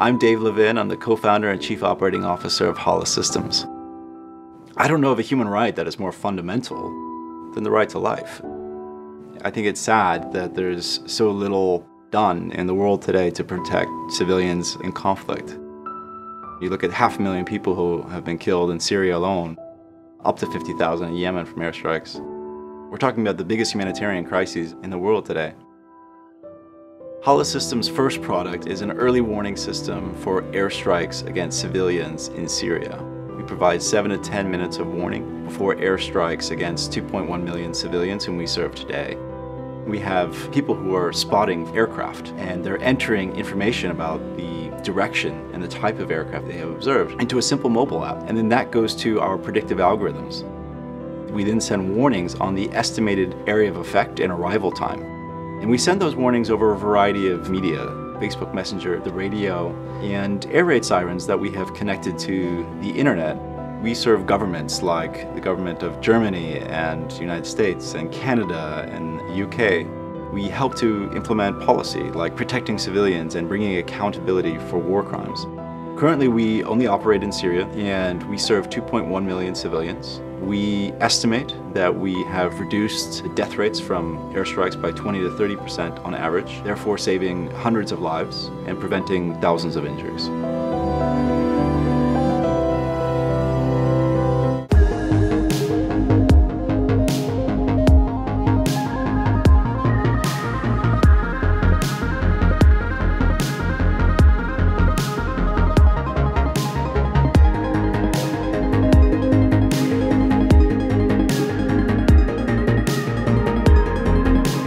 I'm Dave Levin. I'm the co-founder and chief operating officer of Hala Systems. I don't know of a human right that is more fundamental than the right to life. I think it's sad that there's so little done in the world today to protect civilians in conflict. You look at 500,000 people who have been killed in Syria alone, up to 50,000 in Yemen from airstrikes. We're talking about the biggest humanitarian crises in the world today. Hala Systems' first product is an early warning system for airstrikes against civilians in Syria. We provide 7 to 10 minutes of warning before airstrikes against 2.1 million civilians whom we serve today. We have people who are spotting aircraft, and they're entering information about the direction and the type of aircraft they have observed into a simple mobile app, and then that goes to our predictive algorithms. We then send warnings on the estimated area of effect and arrival time. And we send those warnings over a variety of media: Facebook Messenger, the radio, and air raid sirens that we have connected to the internet. We serve governments like the government of Germany and the United States and Canada and the UK. We help to implement policy like protecting civilians and bringing accountability for war crimes. Currently, we only operate in Syria and we serve 2.1 million civilians. We estimate that we have reduced death rates from airstrikes by 20% to 30% on average, therefore saving hundreds of lives and preventing thousands of injuries.